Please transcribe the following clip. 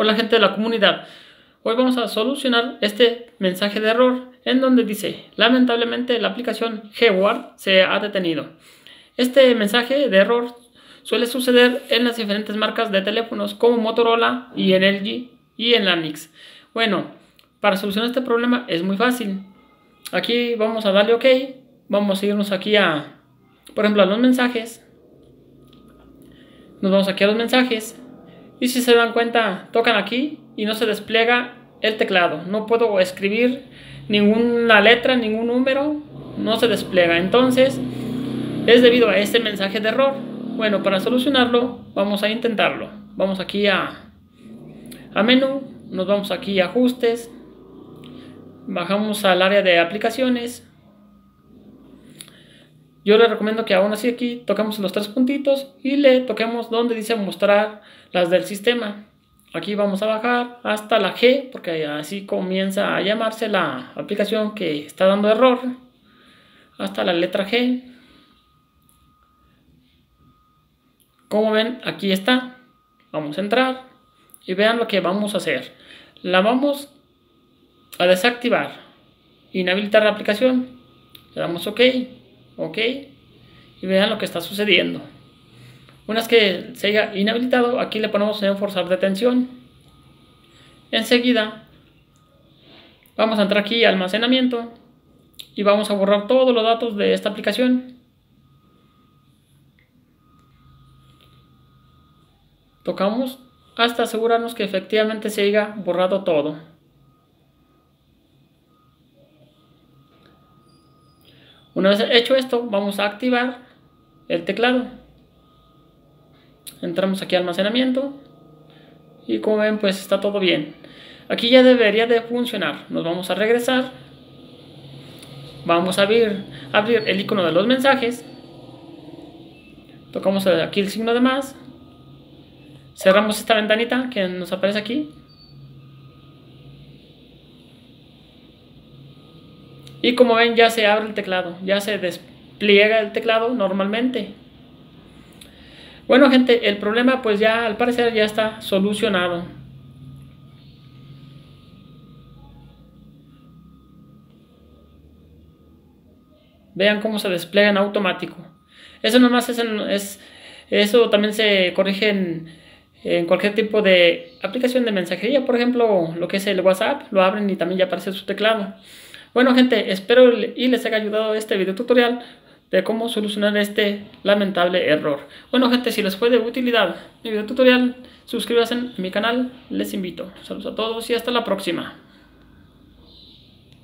Hola gente de la comunidad, hoy vamos a solucionar este mensaje de error en donde dice: lamentablemente la aplicación Gboard se ha detenido. Este mensaje de error suele suceder en las diferentes marcas de teléfonos como Motorola y en LG y en Anix. Bueno, para solucionar este problema es muy fácil. Aquí vamos a darle OK, vamos a irnos aquí a, por ejemplo, a los mensajes. Nos vamos aquí a los mensajes y si se dan cuenta tocan aquí y no se despliega el teclado, no puedo escribir ninguna letra, ningún número, no se despliega. Entonces es debido a este mensaje de error. Bueno, para solucionarlo vamos a intentarlo. Vamos aquí a menú, nos vamos aquí a ajustes, bajamos al área de aplicaciones. Yo les recomiendo que aún así aquí toquemos los tres puntitos y le toquemos donde dice mostrar las del sistema. Aquí vamos a bajar hasta la G, porque así comienza a llamarse la aplicación que está dando error, hasta la letra G. Como ven, aquí está. Vamos a entrar y vean lo que vamos a hacer. La vamos a desactivar, inhabilitar la aplicación, le damos OK. Ok, y vean lo que está sucediendo. Una vez que se haya inhabilitado, aquí le ponemos en forzar detención. Enseguida vamos a entrar aquí a almacenamiento y vamos a borrar todos los datos de esta aplicación. Tocamos hasta asegurarnos que efectivamente se haya borrado todo. Una vez hecho esto, vamos a activar el teclado. Entramos aquí a almacenamiento y como ven, pues está todo bien. Aquí ya debería de funcionar. Nos vamos a regresar. Vamos a abrir el icono de los mensajes. Tocamos aquí el signo de más. Cerramos esta ventanita que nos aparece aquí. Y como ven, ya se abre el teclado, ya se despliega el teclado normalmente. Bueno gente, el problema pues ya al parecer ya está solucionado. Vean cómo se despliega en automático. Eso nomás eso también se corrige en cualquier tipo de aplicación de mensajería. Por ejemplo, lo que es el WhatsApp, lo abren y también ya aparece su teclado. Bueno gente, espero y les haya ayudado este video tutorial de cómo solucionar este lamentable error. Bueno gente, si les fue de utilidad mi video tutorial, suscríbanse a mi canal, les invito. Saludos a todos y hasta la próxima.